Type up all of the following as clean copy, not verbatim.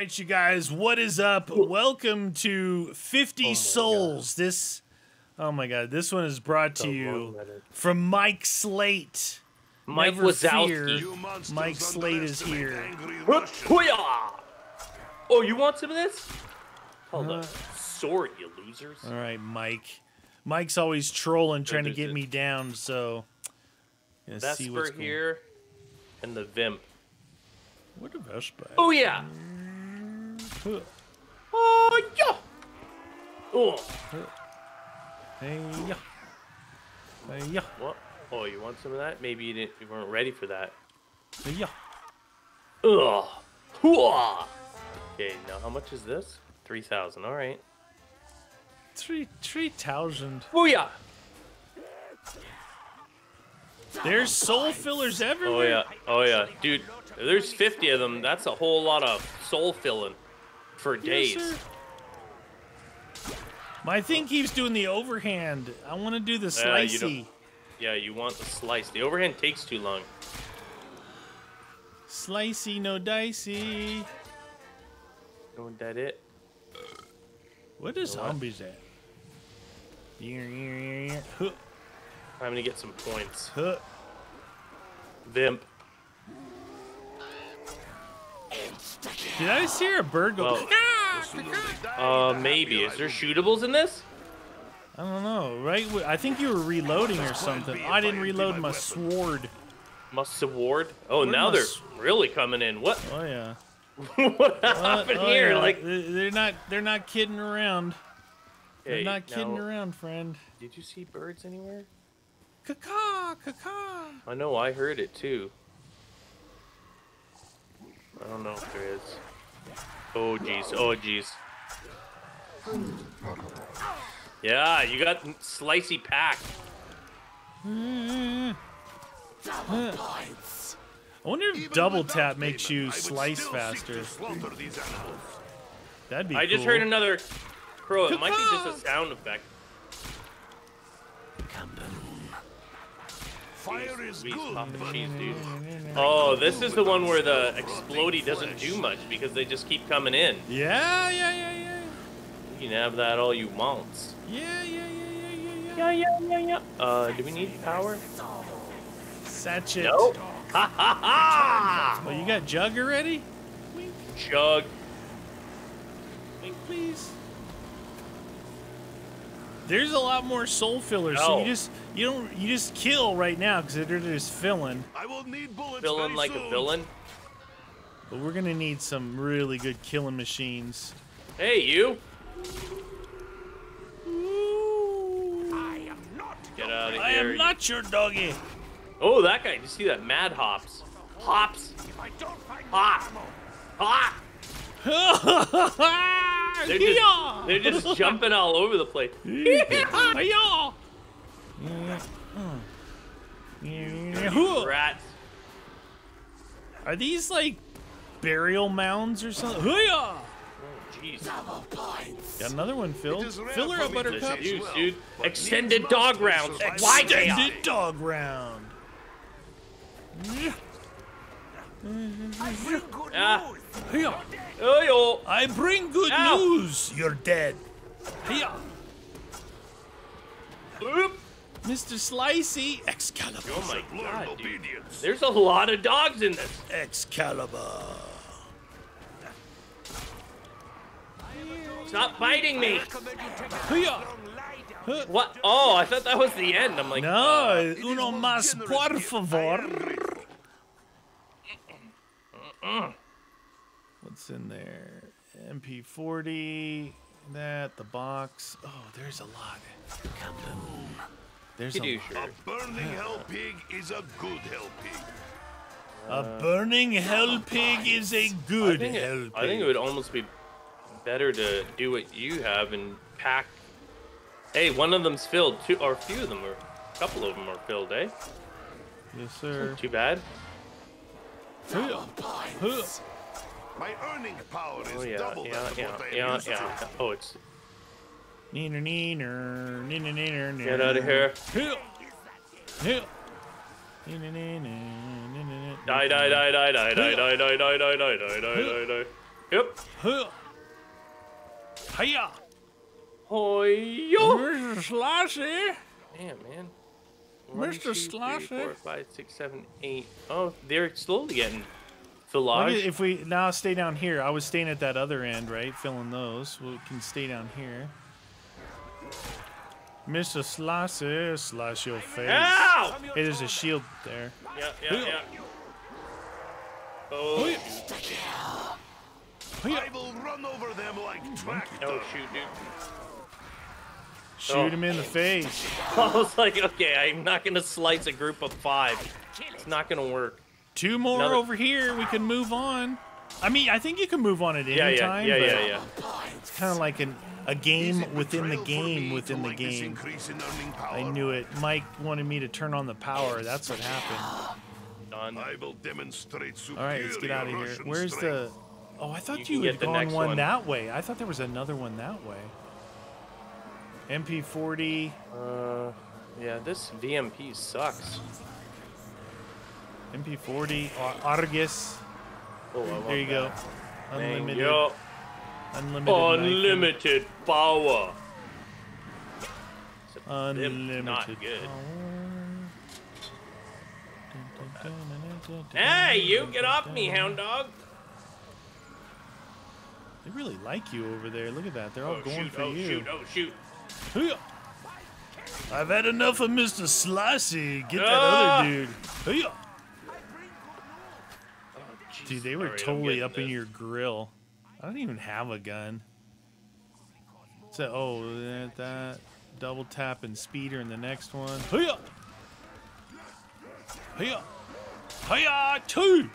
Alright, you guys, what is up? Welcome to 50 Souls. God. This, oh my god, this one is brought to you from Mike Slate. Mike Wazowski. Mike Slate is here. Oh, you want some of this? Hold up. Sword, you losers. Alright, Mike. Mike's always trolling, trying to get me down, so... Vesper here, and the Vimp. What a Vesper. Oh, yeah! Huh. Oh, yeah! Oh! Huh. Hey, yeah. Hey, yeah. What? Oh, you want some of that? Maybe you didn't. You weren't ready for that. Hey, yeah. Ugh! Hooah! Okay, now how much is this? 3,000, alright. 3,000. Oh, yeah! There's soul fillers everywhere. Oh, yeah. Oh, yeah. Dude, there's 50 of them. That's a whole lot of soul filling for days. Yes, my thing keeps doing the overhand. I want to do the slicey. You want the slice. The overhand takes too long. Slicey, no dicey. Isn't that it? What is zombies at? Huh. I'm gonna get some points. Huh. Vimp. Did I see a bird go? Oh. Maybe. Is there shootables in this? I don't know. Right? I think you were reloading or something. I didn't reload my sword. My sword? Oh, now they're really coming in. What? Oh yeah. What happened here? Yeah. Like they're not kidding around. Hey, they're not kidding around, friend. Did you see birds anywhere? Caw, caw. I know, I heard it too. I don't know if there is. Oh jeez, oh jeez. Yeah, you got slicey pack. I wonder if double tap makes you slice faster. That'd be cool. I just heard another crow. It might be just a sound effect. Fire is good. Cheese, dude. Oh, this is the one where the explodey doesn't do much because they just keep coming in. Yeah. You can have that all you want. Yeah. Do we need power? Satchet. Nope. Ha. Well, you got jug already? Wink. Jug. Wink, please. There's a lot more soul fillers, so you just kill right now because they're just filling. I will need bullets. Filling like a villain. But we're gonna need some really good killing machines. Hey, you! Ooh. I am not. Get out of here! I am not your doggy. Oh, that guy! You see that? Mad hops, hops, hop, hop. They're just jumping all over the place. Rats. Are these like burial mounds or something? Oh, jeez. Got another one, Phil. Fill her up, Buttercup. Dude. Extended dog round. Extended dog round. I bring good news. You're dead. Mr. Slicey, Excalibur. Oh my god, dude. There's a lot of dogs in this. Excalibur. Stop biting me. What? Oh, I thought that was the end. I'm like, no. Uno más, por favor. What's in there? MP40. That, the box. Oh, there's a lot. There's a lot. A burning hell pig is a good hell pig. A burning hell pig is a good hell pig. I think it would almost be better to do what you have and pack. Hey, one of them's filled. Two or a few of them, or a couple of them are filled, eh? Yes, sir. Isn't too bad. My earning power is double that of what I used to. Oh, it's neener. Get out of here. Die. Yep. Hiya. Hoyo. Mr. Sloshy. Damn, man. One, Mr. Sloshy. 4, 5, 6, 7, 8. Oh, they're slowly getting fillage. If we now stay down here, I was staying at that other end, right? Filling those. We can stay down here. Mr. Sloshy, slash your face. Ow! Hey, there's a shield there. Yeah. Oh. I will run over them like tractor. Oh, shoot, dude. Shoot him in the face. I was like, okay, I'm not going to slice a group of 5. It's not going to work. 2 more over here. We can move on. I mean, I think you can move on at any time. Yeah. It's kind of like a game within the game within the game. I knew it. Mike wanted me to turn on the power. That's what happened. I will demonstrate superior. All right, let's get out of here. Where's the... Oh, I thought you had gone one that way. I thought there was another one that way. MP40. Yeah, this VMP sucks. MP40, Argus. Oh, there you go. Unlimited. Unlimited power. Unlimited. Not good. Hey, you get off me, hound dog. They really like you over there. Look at that. They're all going for you. Oh, shoot. I've had enough of Mr. Sloshy. Get that other dude. Oh, dude, they were totally up in your grill. I don't even have a gun. So, that. Double tap and speeder in the next one. Hiya, 2!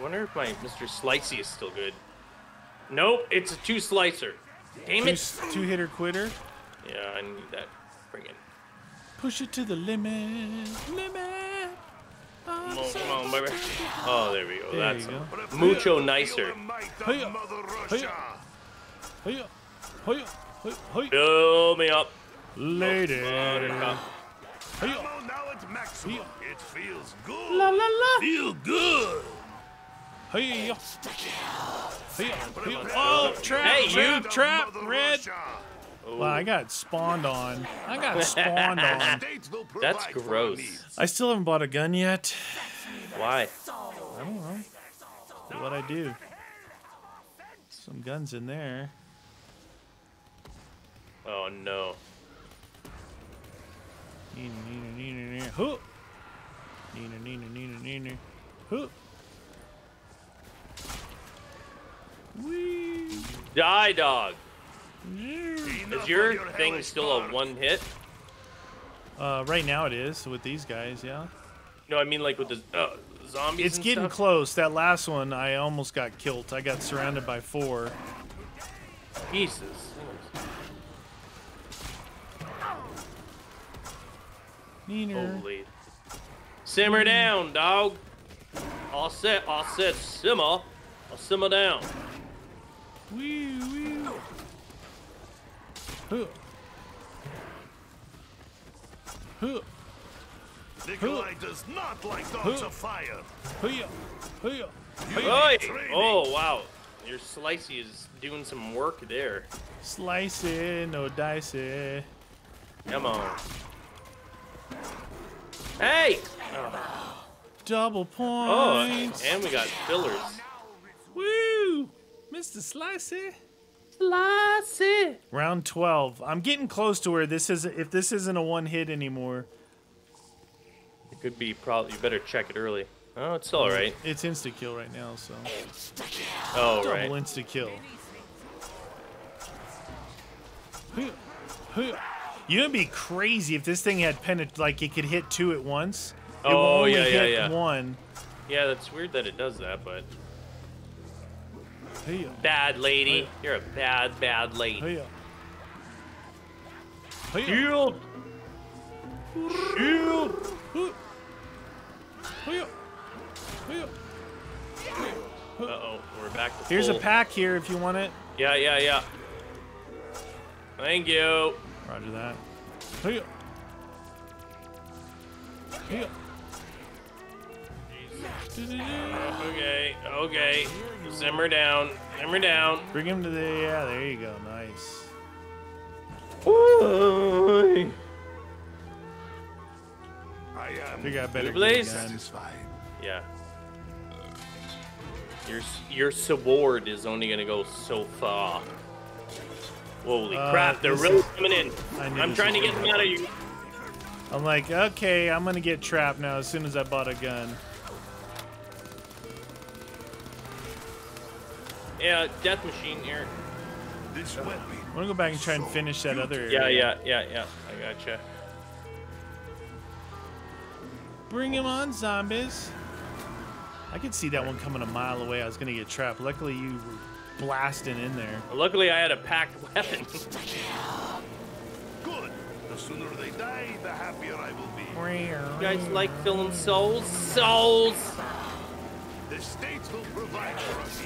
Wonder if my Mr. Slicey is still good. Nope, it's a 2 slicer. Damn it! 2 hitter quitter? Yeah, I need that. Bring it. Push it to the limit. Come on, baby. Oh, there we go. That's mucho nicer. Hiya. Fill me up. Later. Ammo now at maximum. It feels good. Feel good. Oh, trap. Hey, you trap, Red. Well, I got spawned on. That's gross. I still haven't bought a gun yet. Why? I don't know. What'd I do? Some guns in there. Oh, no. Wee. Die, dog. Is your thing still a 1 hit? Right now it is with these guys, yeah. No, I mean like with the zombies. It's getting close. That last one, I almost got killed. I got surrounded by 4. Jesus. Holy. Simmer down, dog. All set, simmer. I'll simmer down. Nikolai does not like dogs of fire. Oh, wow. Your Slicey is doing some work there. Slicey, no dicey. Come on. Hey! Oh. Double points. Oh, and we got fillers. Woo! Mr. Slicey. Slicey. Round 12. I'm getting close to where this is. If this isn't a 1 hit anymore, it could be. Probably. You better check it early. Oh, it's all right. It's insta kill right now. So. Oh, double insta kill. You'd be crazy if this thing had like it could hit 2 at once. It will only hit 1. Yeah, that's weird that it does that, but. Bad lady. You're a bad lady. Shield. Uh-oh, we're back to full. Here's a pack here if you want it. Yeah. Thank you. Roger that. Okay. Simmer down. Hammer down. Bring him to the... Yeah, there you go. Nice. Ooh. I think I better get satisfied. Yeah. Your sword is only gonna go so far. Holy crap! They're really coming in. I'm trying to get them out of you. I'm like, okay, I'm gonna get trapped now as soon as I bought a gun. Yeah, death machine here. This went me. I'm gonna go back and try and finish that other area. Yeah. I gotcha. Bring him on, zombies. I could see that one coming a mile away. I was gonna get trapped. Luckily, you were blasting in there. Well, luckily, I had a packed weapon. Good. The sooner they die, the happier I will be. You guys like filling souls? Souls. The states will provide for us.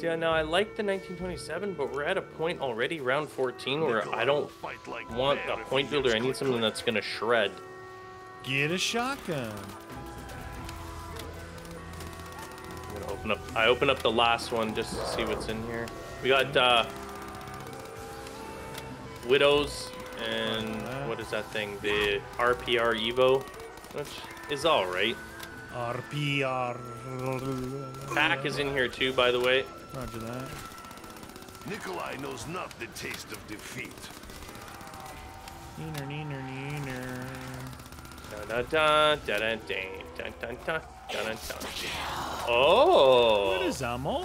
See, now I like the 1927, but we're at a point already, round 14, where I don't want a point builder. I need something that's gonna shred. Get a shotgun. I'm gonna open up. I open up the last one just to see what's in here. We got widows and what is that thing? The RPR Evo, which is all right. RPR pack is in here too, by the way. Roger that. Nikolai knows not the taste of defeat. Neener, neener, neener. Oh! What is ammo?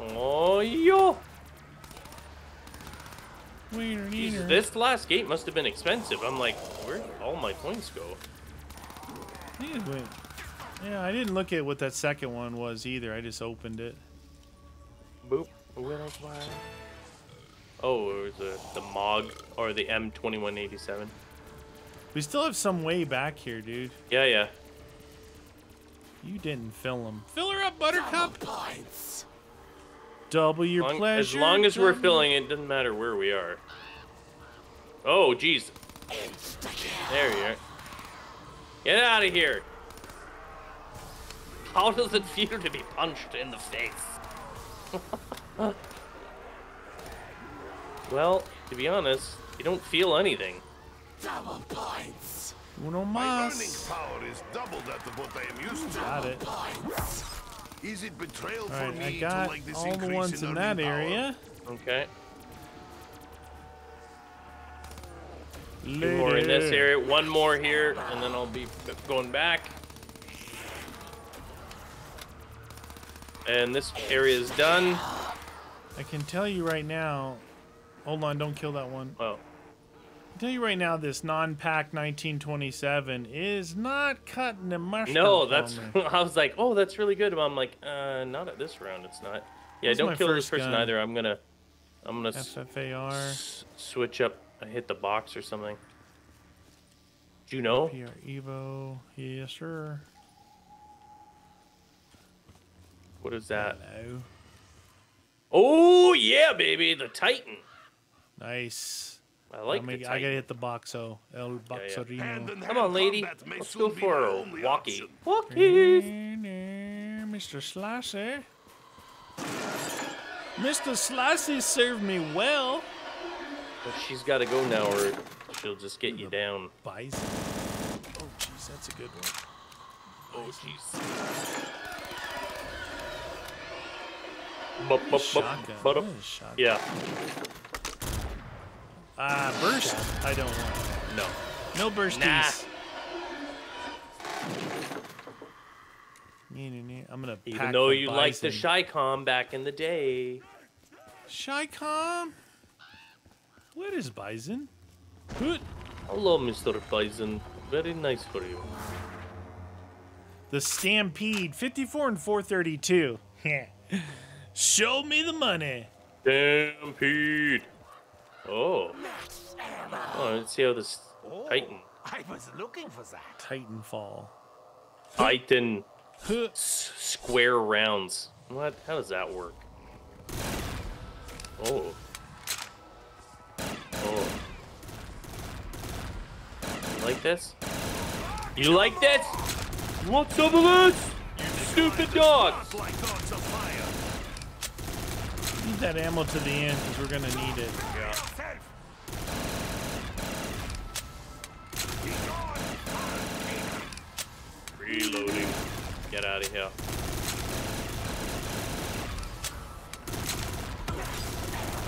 Oh, yo! Jeez, this last gate must have been expensive. I'm like, where did all my points go? Yeah, I didn't look at what that second one was either. I just opened it. Boop. Oh, it was the MOG or the M2187. We still have some way back here, dude. Yeah. You didn't fill them. Fill her up, Buttercup. Double your pleasure. As long as we're filling, it doesn't matter where we are. Oh, jeez. There you are. Get out of here. How does it feel to be punched in the face? Well, to be honest, you don't feel anything. Double points. Uno mas. My earning power is double that of what I am used to. Got it. Is it betrayal for me to like this increase in earning power? All the ones in that area. Okay. Two more in this area. One more here, and then I'll be going back. And this area is done. I can tell you right now. Hold on! Don't kill that one. Oh. I tell you right now, this non-pack 1927 is not cutting the mushroom. No, that's. I was like, oh, that's really good. But I'm like, not at this round. It's not. Yeah, that's don't kill this person either. I'm gonna FFAR. Switch up. I hit the box or something. Do you know? RPR Evo. Yes, sir. What is that? Hello. Oh yeah, baby, the Titan. Nice. I like the Titan. I gotta hit the boxo. El boxerino. Yeah. Come on, lady. Let's go for a walkie. Mr. Slicey. Mr. Slicey served me well. But she's gotta go now, or she'll just get you down. Bison. Oh, jeez, that's a good one. Bison. Oh, jeez. Yeah. Burst? I don't want it. No. No bursties. Nah. I'm gonna pack. Even though you liked the Shycom back in the day. Shycom? What is Bison? Good. Hello, Mr. Bison. Very nice for you. The Stampede, 54 and 432. Show me the money. Stampede. Oh, let's see how this Titan. I was looking for that. Titanfall. Titan. Square rounds. What? How does that work? Oh. You like this? You like this? You want some of this? You stupid dog! Leave that ammo to the end because we're gonna need it. Yeah. Reloading. Get out of here.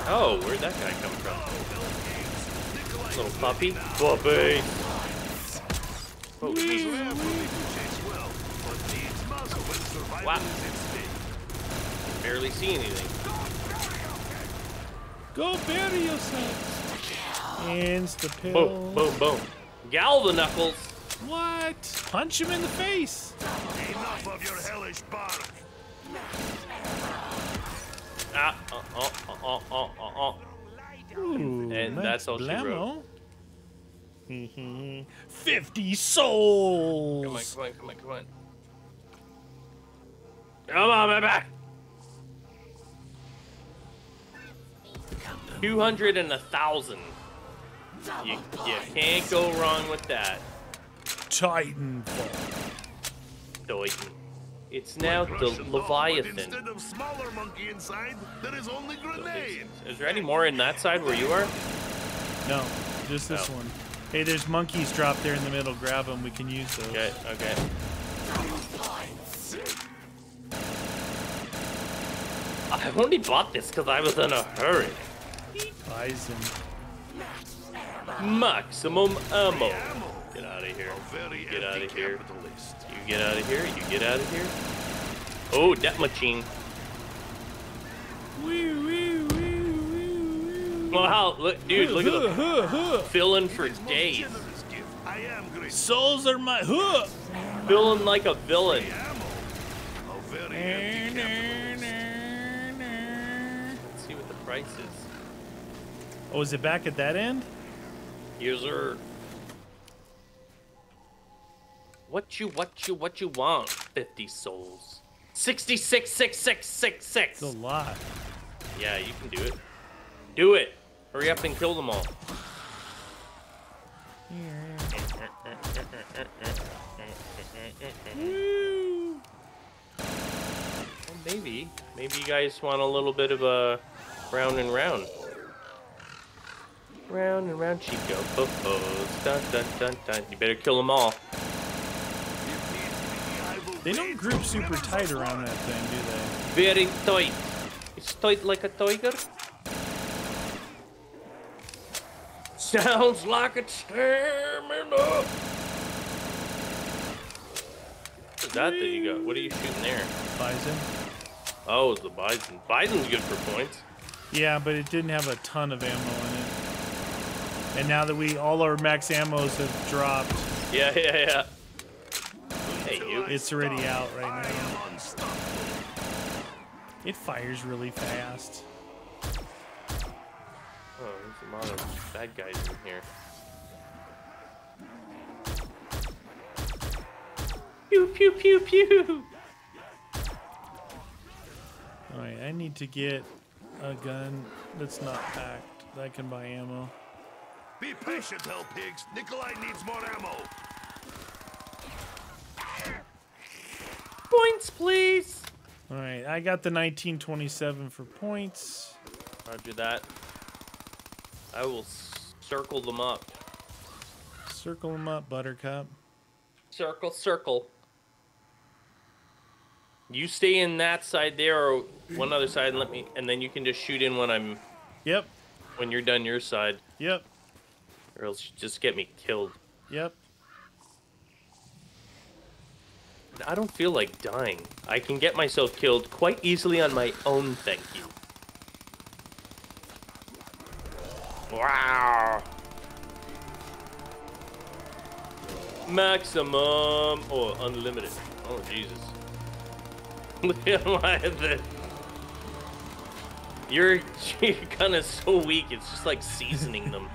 Oh, where'd that guy come from? Little puppy. Puppy! Oh, wow. Barely see anything. Go bury yourself. Insta pill. Boom, boom, boom. Galva Knuckles. What? Punch him in the face. Enough of your hellish bark. Ah, Ooh, and that's all she wrote. 50 souls. Come on, come on, come on, come on. Come on, my back. 200 and 1,000. You can't go wrong with that. Titanfall. Titan. It's now the Leviathan. Instead of smaller monkey inside, there is only grenade. Is there any more in that side where you are? No, just this one. Hey, there's monkeys dropped there in the middle. Grab them. We can use those. Okay. Okay. I've only bought this because I was in a hurry. Bison. Maximum ammo. Get out of here. Get out of here. You get out of here. You get out of here. Oh, death machine. Wow, look, dude, look at the filling for days. Souls are my filling like a villain. Let's see what the price is. Oh, is it back at that end? Here's her. What you want? 50 souls. 66,666. That's a lot. Yeah, you can do it. Do it. Hurry up and kill them all. Well, maybe you guys want a little bit of a round and round. Round and round, Chico. Bofos. Dun, dun, dun, dun. You better kill them all. They don't group super tight around that thing, do they? Very tight. It's tight like a tiger. Sounds like it's tearing up. What's that that you got? What are you shooting there? Bison. Oh, it's the bison. Bison's good for points. Yeah, but it didn't have a ton of ammo in it. And now that all our max ammos have dropped. Yeah, yeah, yeah. Hey, you. It's already out right now. It fires really fast. Oh, there's a lot of bad guys in here. Pew, pew, pew, pew. All right, I need to get a gun that's not packed. I can buy ammo. Be patient, hell pigs. Nikolai needs more ammo. Points, please. All right, I got the 1927 for points. Roger that. I will circle them up. Circle them up, Buttercup. Circle, circle. You stay in that side there, or one other side, and let me. And then you can just shoot in when I'm. Yep. When you're done your side. Yep. Or else you just get me killed. Yep. I don't feel like dying. I can get myself killed quite easily on my own, thank you. Wow. Maximum or unlimited. Oh, Jesus. Look at my head. Your gun is so weak, it's just like seasoning them.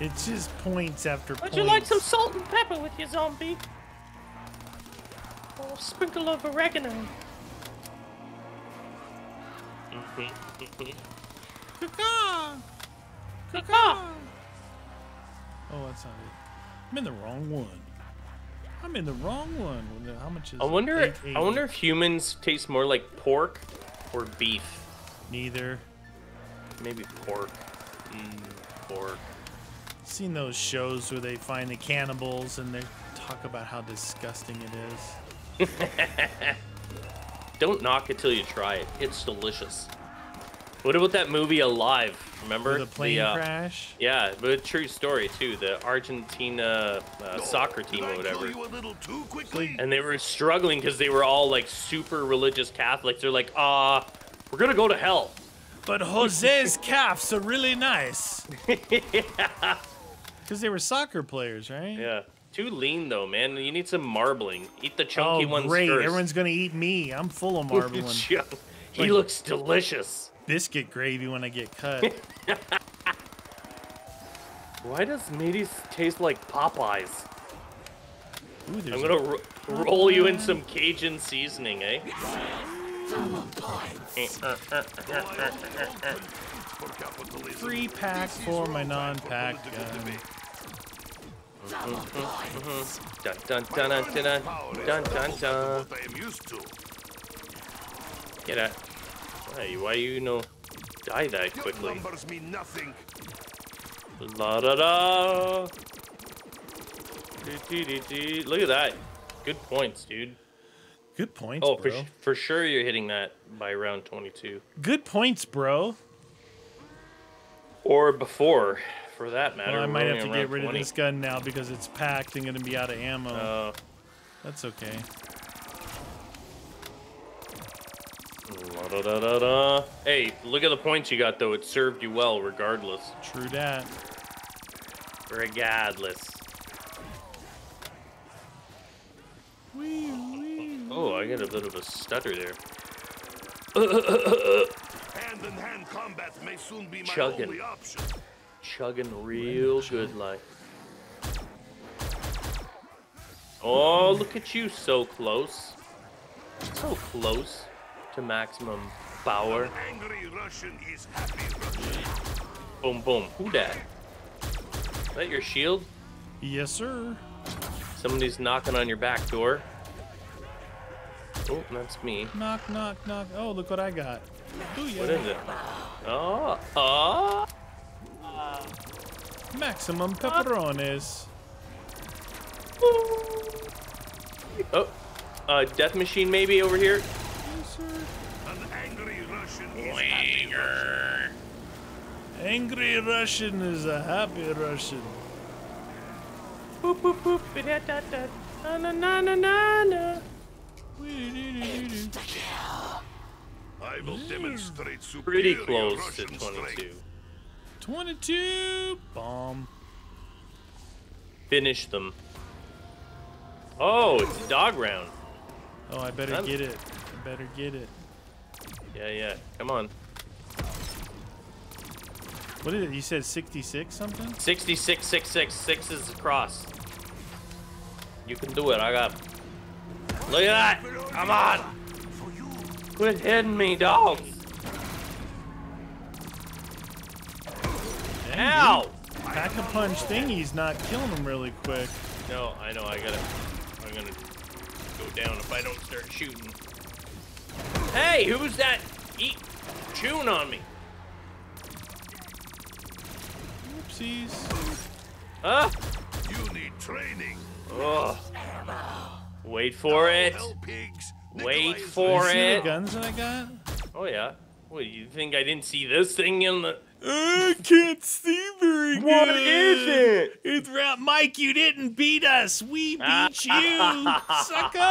It's just points after points. Would you like some salt and pepper with your zombie? Or a sprinkle of oregano? Caca! Caca! Oh, that's not it. I'm in the wrong one. I'm in the wrong one. How much is I wonder if humans taste more like pork or beef. Neither. Maybe pork. Pork. Seen those shows where they find the cannibals and they talk about how disgusting it is. Don't knock it till you try it. It's delicious. What about that movie Alive? Remember the plane crash? Yeah, but a true story too. The Argentina soccer team or whatever. You a little too quickly? And they were struggling because they were all like super religious Catholics. They're like, we're gonna go to hell. But Jose's calves are really nice. Yeah. Because they were soccer players, right? Yeah. Too lean, though, man. You need some marbling. Eat the chunky ones first. Great. Everyone's going to eat me. I'm full of marbling. He looks delicious. Biscuit gravy when I get cut. Why does Meaties taste like Popeyes? Ooh, I'm going to roll you in some Cajun seasoning, eh? Free pack for my non-pack gun. Dun dun dun dun dun dun dun dun. Get out. Why you no die that quickly? La da da. Look at that. Good points, dude. Good points, bro. Oh, for sure you're hitting that by round 22. Good points, bro. Or before, for that matter. Well, I might have to get rid of this gun now because it's packed and going to be out of ammo. That's okay. Da, da, da, da. Hey, look at the points you got, though. It served you well, regardless. True that. Regardless. Wee. Oh, I got a bit of a stutter there. Hand-in-hand combat may soon be my only option. Chugging real good like. Oh, look at you, so close. So close to maximum power. An angry Russian is happy Russian. Boom, boom. Who dat? Is that your shield? Yes, sir. Somebody's knocking on your back door. Oh, that's me. Knock, knock, knock. Oh, look what I got. Booyah. What is it? Oh, oh. Maximum pepperonis. Oh, death machine maybe over here. Yes, sir. An angry Russian is happy Russian. Angry Russian is a happy Russian. Boop, boop, boop. Da, da, da. Na, na, na, na, na. I will demonstrate pretty close Russian to 22. 22 bomb. Finish them. Oh, it's dog round. Oh, I better get it. I better get it. Yeah, yeah. Come on. What is it? You said 66 something? 66, 66, 6 is the cross. You can do it. I got. Look at that! Come on! Quit hitting me, dogs! Ow! Pack-a-punch thingy's not killing him really quick. No, I know, I'm gonna go down if I don't start shooting. Hey, who's that chewing on me? Oopsies. Huh? You need training. Ugh. Wait for it. Wait for it. You see the guns that I got? Oh, yeah. What, you think I didn't see this thing in the... I can't see very good. What is it? It's round. Mike, you didn't beat us. We beat you. Sucker.